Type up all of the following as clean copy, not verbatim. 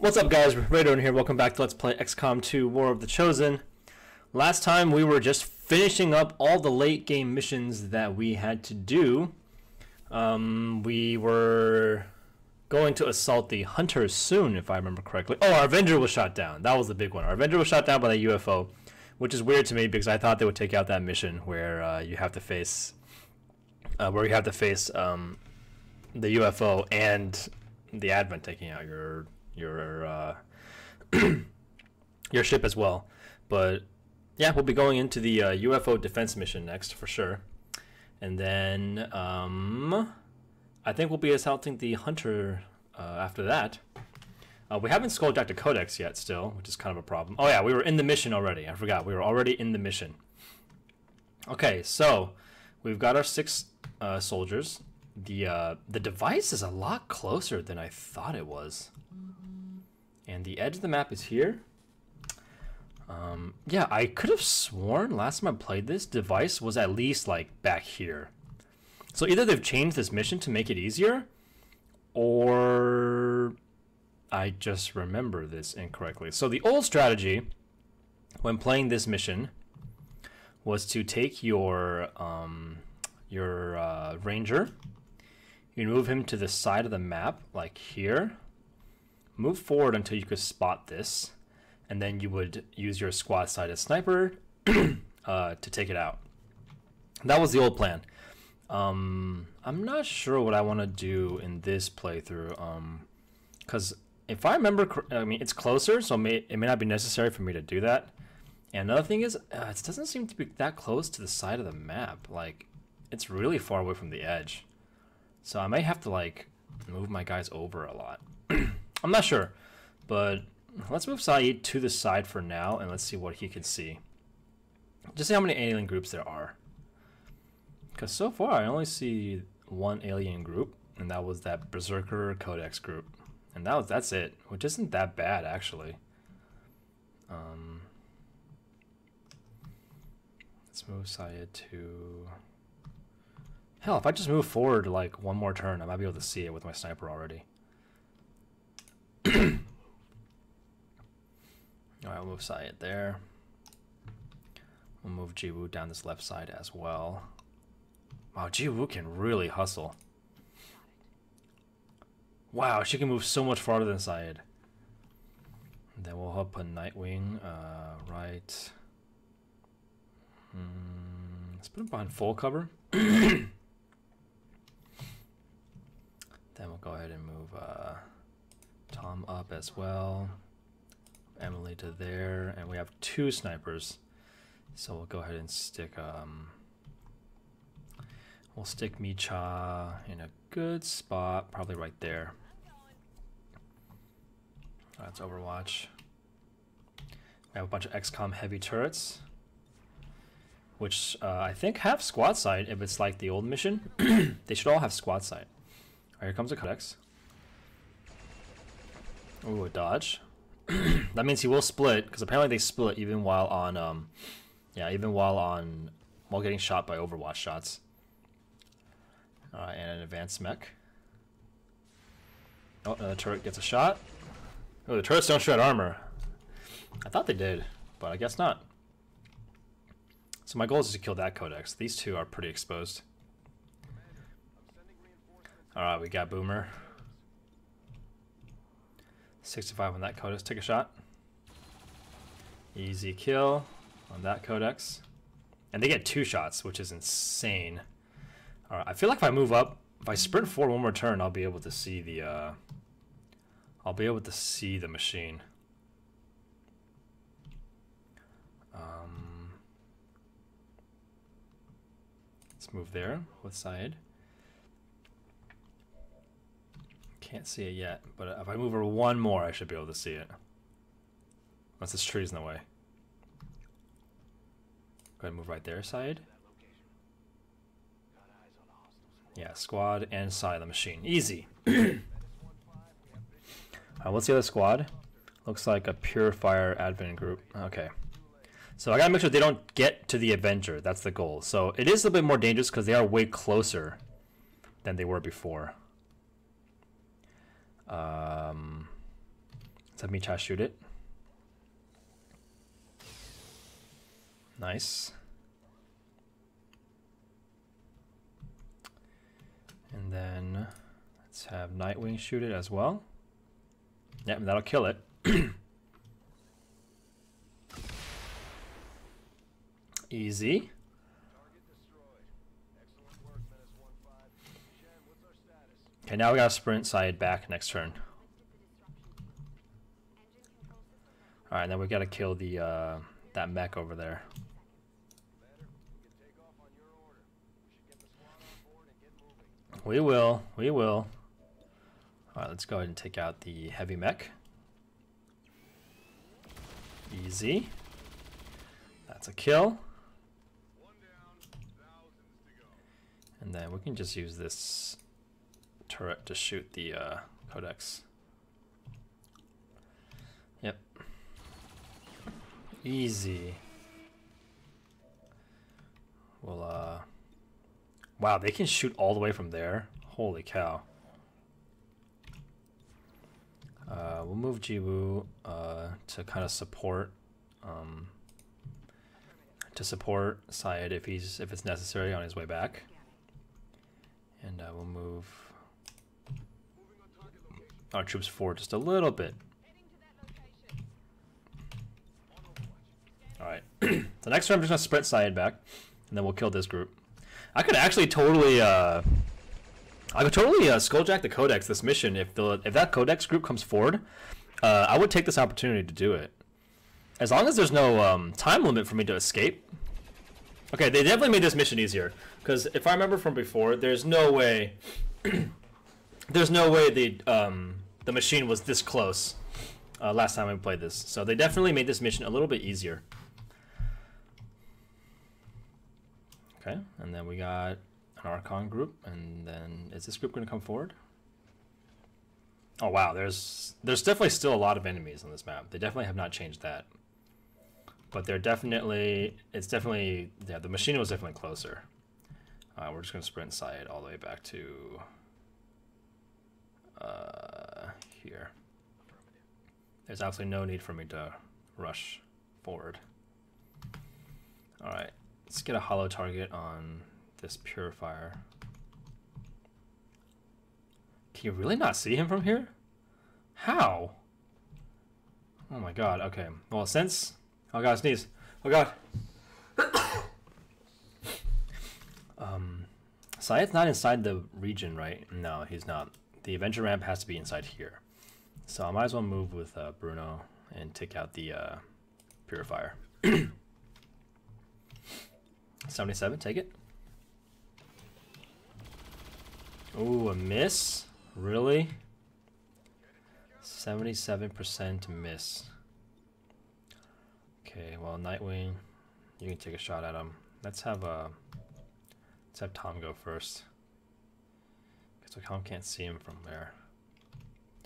What's up, guys? Raderoden here. Welcome back to Let's Play XCOM 2: War of the Chosen. Last time we were just finishing up all the late game missions that we had to do. We were going to assault the Hunter soon, if I remember correctly. Oh, our Avenger was shot down. That was the big one. Our Avenger was shot down by the UFO, which is weird to me because I thought they would take out that mission where you have to face, the UFO and the Advent taking out your ship as well. But yeah, we'll be going into the UFO defense mission next for sure, and then I think we'll be assaulting the Hunter after that. We haven't scrolled back to Codex yet still, which is kind of a problem. Oh yeah, we were in the mission already. I forgot we were already in the mission. Okay, so we've got our 6 soldiers. The device is a lot closer than I thought it was. And the edge of the map is here. Yeah, I could have sworn last time I played this, device was at least like back here. So either they've changed this mission to make it easier, or I just remember this incorrectly. So the old strategy when playing this mission was to take your Ranger, you move him to the side of the map like here. Move forward until you could spot this, and then you would use your squad-sided sniper to take it out. That was the old plan. I'm not sure what I want to do in this playthrough, because if I remember, I mean, it's closer, so it may not be necessary for me to do that. And another thing is, it doesn't seem to be that close to the side of the map. Like, it's really far away from the edge. So I may have to, like, move my guys over a lot. I'm not sure, but let's move Saeed to the side for now, and let's see what he can see. Just see how many alien groups there are. Because so far, I only see one alien group, and that was that Berserker Codex group. And that's it, which isn't that bad, actually. Let's move Saeed to... Hell, if I just move forward, like, one more turn, I might be able to see it with my sniper already. Alright, we'll move Syed there. We'll move Jiwoo down this left side as well. Wow, Jiwoo can really hustle. Wow, she can move so much farther than Syed. And then we'll help a Nightwing right. Let's put him behind full cover. Then we'll go ahead and move Tom up as well. Emily to there, and we have 2 snipers, so we'll go ahead and stick we'll stick Micha in a good spot, probably right there. That's Overwatch. We have a bunch of XCOM heavy turrets, which I think have squad sight if it's like the old mission. They should all have squad sight. All right, here comes a Codex. Ooh, a dodge. That means he will split, because apparently they split even while on while getting shot by Overwatch shots. And an advanced mech. Oh, the turret gets a shot. Oh, the turrets don't shred armor. I thought they did, but I guess not. So my goal is to kill that Codex. These 2 are pretty exposed. Alright, we got Boomer. 65 on that Codex. Take a shot. Easy kill on that Codex. And they get 2 shots, which is insane. All right, I feel like if I move up, if I sprint forward one more turn, I'll be able to see the machine. Let's move there with Syed. Can't see it yet, but if I move her one more, I should be able to see it. Unless this tree's in the way. Go ahead and move right there, Syed. Yeah, squad and Psy the machine. Easy. Alright, what's the other squad? Looks like a Purifier Advent group. Okay. So I gotta make sure they don't get to the Avenger. That's the goal. So it is a bit more dangerous because they are way closer than they were before. Let me try to shoot it. Nice. And then let's have Nightwing shoot it as well. Yep, that'll kill it. Easy. Okay, now we gotta sprint side back next turn. All right, now we gotta kill the that mech over there. We will, we will. All right, let's go ahead and take out the heavy mech. Easy. That's a kill. And then we can just use this turret to shoot the Codex. Yep. Easy. Well, wow, they can shoot all the way from there. Holy cow. We'll move Jiwoo to kind of support Syed if it's necessary on his way back. And we'll move our troops forward just a little bit. Alright. The next round I'm just gonna sprint Syed back, and then we'll kill this group. I could actually totally skulljack the Codex this mission if that Codex group comes forward. I would take this opportunity to do it. As long as there's no time limit for me to escape. Okay, they definitely made this mission easier, because if I remember from before, there's no way the machine was this close last time I played this. So they definitely made this mission a little bit easier. Okay, and then we got an Archon group, and then is this group going to come forward? Oh wow, there's definitely still a lot of enemies on this map. They definitely have not changed that, but they're definitely yeah, the machine was definitely closer. We're just going to sprint Syed all the way back to here. There's absolutely no need for me to rush forward. All right. Let's get a hollow target on this Purifier. Can you really not see him from here? How? Oh my god, okay. Well, since... Oh god, sneeze. Oh god. Syed's not inside the region, right? No, he's not. The Avenger ramp has to be inside here. So I might as well move with Bruno and take out the Purifier. 77, take it. Ooh, a miss? Really? 77% miss. Okay, well, Nightwing, you can take a shot at him. Let's have Tom go first. So Tom can't see him from there.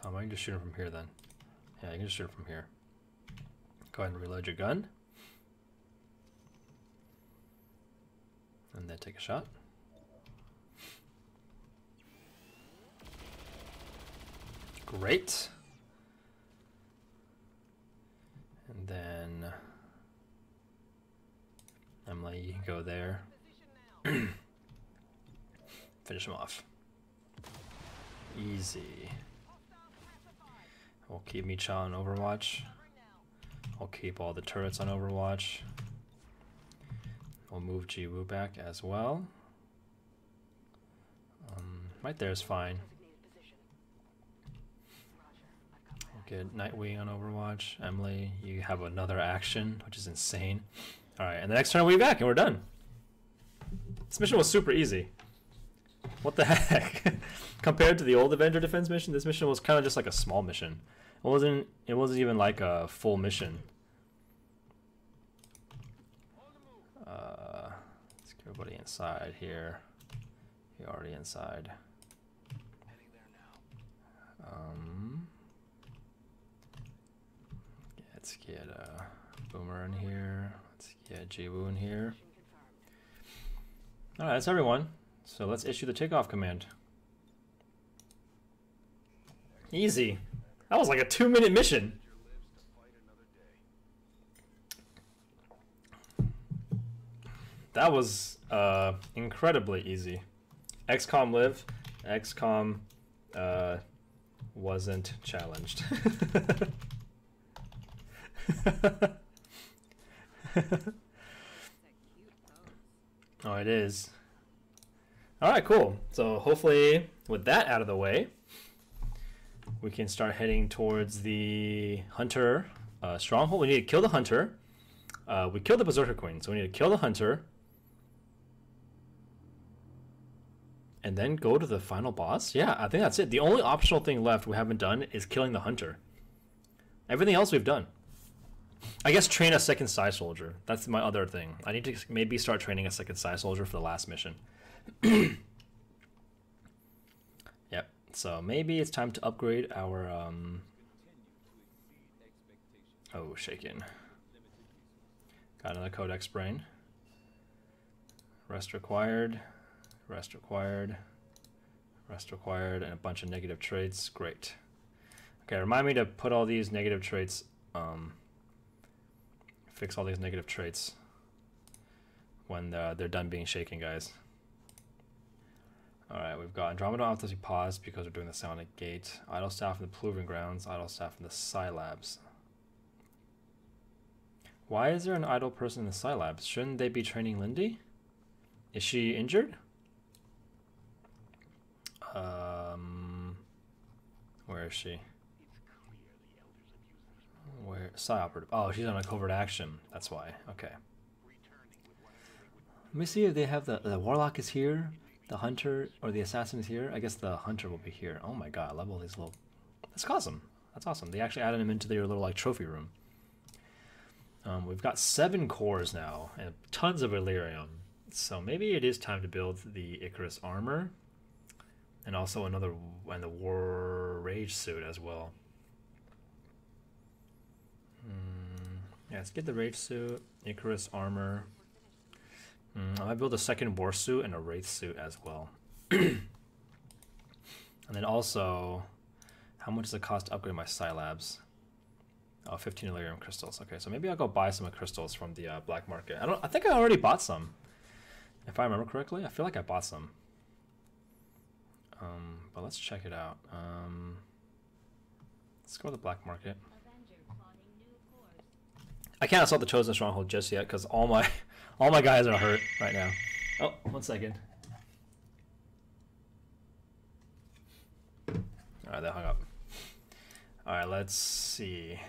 Tom, I can just shoot him from here then. Yeah, you can just shoot him from here. Go ahead and reload your gun. And then take a shot. Great. And then Emily, you can go there. Finish him off. Easy. We'll keep Micha on Overwatch. I'll keep all the turrets on Overwatch. We'll move Jiwoo back as well. Right there is fine. We'll get Nightwing on Overwatch. Emily, you have another action, which is insane. All right, and the next turn we'll be back, and we're done. This mission was super easy. What the heck? Compared to the old Avenger defense mission, this mission was kind of just like a small mission. It wasn't even like a full mission. Let's get everybody inside here. You're already inside. Let's get Boomer in here. Let's get Jiwoo in here. All right, that's everyone. So let's issue the takeoff command. Easy. That was like a 2-minute mission. That was incredibly easy. XCOM live, XCOM wasn't challenged. Oh, it is. All right, cool. So hopefully with that out of the way, we can start heading towards the Hunter stronghold. We need to kill the Hunter. We killed the Berserker Queen, so we need to kill the Hunter. And then go to the final boss. Yeah, I think that's it. The only optional thing left we haven't done is killing the Hunter. Everything else we've done. I guess train a second Psi Soldier. That's my other thing. I need to maybe start training a second Psi Soldier for the last mission. Yep, so maybe it's time to upgrade our... Oh, shaken. Got another Codex brain. Rest required. Rest required. Rest required, and a bunch of negative traits. Great. Okay, remind me to put all these negative traits... fix all these negative traits when they're done being shaken, guys. All right, we've got Andromeda obviously paused because we're doing the Sonic Gate. Idle staff in the Proving Grounds. Idle staff in the Psy Labs. Why is there an idle person in the Psy Labs? Shouldn't they be training Lindy? Is she injured? Where is she? Where Psy operative? Oh, she's on a covert action. That's why. Okay. Let me see if they have the Warlock is here, the Hunter or the Assassin is here. I guess the Hunter will be here. Oh my God! I love all these little. That's awesome. That's awesome. They actually added him into their little like trophy room. We've got 7 cores now and tons of Illyrium. So maybe it is time to build the Icarus armor, and also another and the War Rage suit as well. Yeah, let's get the Wraith suit, Icarus armor. I might build a second War suit and a Wraith suit as well. And then also, how much does it cost to upgrade my Psy Labs? Oh, 15 Illyrium crystals. Okay, so maybe I'll go buy some crystals from the black market. I think I already bought some. If I remember correctly, I feel like I bought some. But let's check it out. Let's go to the black market. I can't assault the Chosen Stronghold just yet because all my guys are hurt right now. Oh, one second. All right, they hung up. All right, let's see.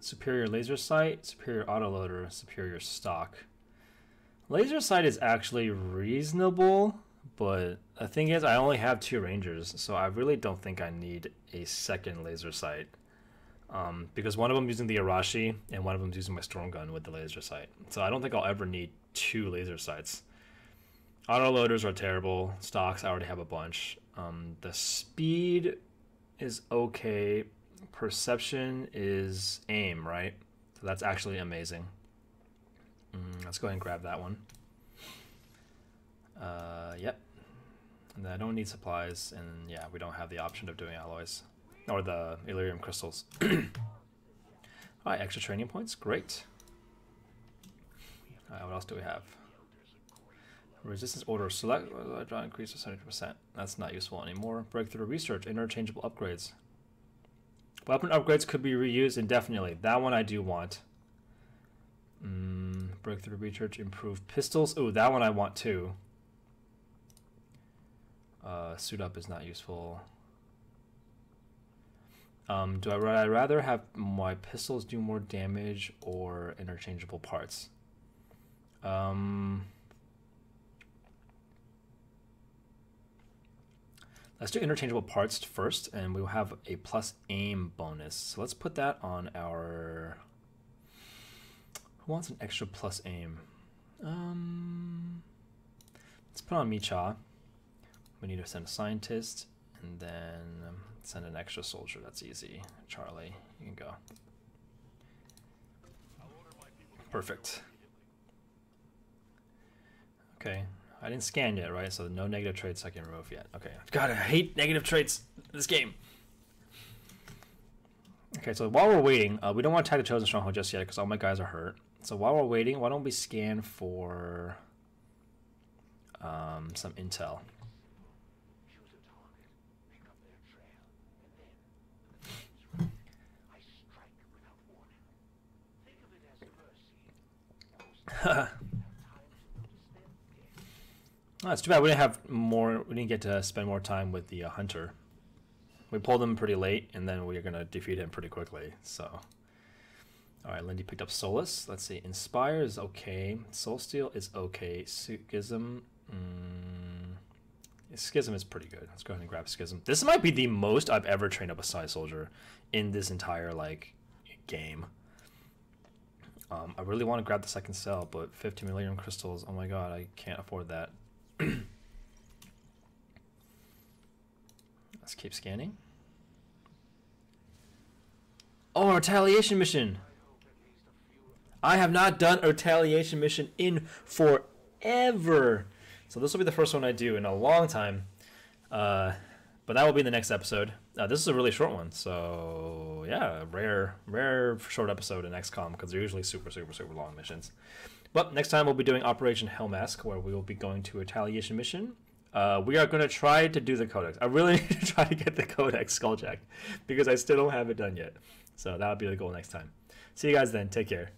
Superior laser sight, superior autoloader, superior stock. Laser sight is actually reasonable, but the thing is I only have 2 Rangers, so I really don't think I need a second laser sight. Because one of them using the Arashi and one of them using my storm gun with the laser sight, so I don't think I'll ever need 2 laser sights. Auto loaders are terrible. Stocks I already have a bunch. The speed is okay. Perception is aim, right? So that's actually amazing. Let's go ahead and grab that one. Yep. And then I don't need supplies, and yeah, we don't have the option of doing alloys. Or the Illyrium crystals. Alright, extra training points. Great. Alright, what else do we have? Resistance order. Select. Increase to 70%. That's not useful anymore. Breakthrough research. Interchangeable upgrades. Weapon upgrades could be reused indefinitely. That one I do want. Breakthrough research. Improved pistols. Ooh, that one I want too. Suit up is not useful. Would I rather have my pistols do more damage or interchangeable parts? Let's do interchangeable parts first, and we will have a plus aim bonus. So let's put that on our... Who wants an extra plus aim? Let's put on Micha. We need to send a scientist, and then... send an extra soldier, that's easy. Charlie, you can go. Perfect. Okay, I didn't scan yet, right? So no negative traits I can remove yet. Okay, God, I hate negative traits in this game. Okay, so while we're waiting, we don't want to attack the Chosen Stronghold just yet because all my guys are hurt. So while we're waiting, why don't we scan for some intel. Oh, it's too bad we didn't have more. We didn't get to spend more time with the hunter. We pulled him pretty late, and then we are gonna defeat him pretty quickly. So, all right, Lindy picked up Solus. Let's see. Inspire is okay. Soul Steel is okay. Schism, Schism is pretty good. Let's go ahead and grab Schism. This might be the most I've ever trained up a Psi Soldier in this entire like game. I really want to grab the second cell, but 15 Illyrium crystals, oh my god, I can't afford that. Let's keep scanning. Oh, a retaliation mission! I have not done a retaliation mission in forever! So this will be the first one I do in a long time. But that will be in the next episode. This is a really short one, so yeah, rare short episode in XCOM because they're usually super long missions. But next time we'll be doing Operation Hellmask, where we will be going to a retaliation mission. We are going to try to do the Codex. I really need to try to get the Codex skull checked because I still don't have it done yet. So that'll be the goal next time. See you guys then. Take care.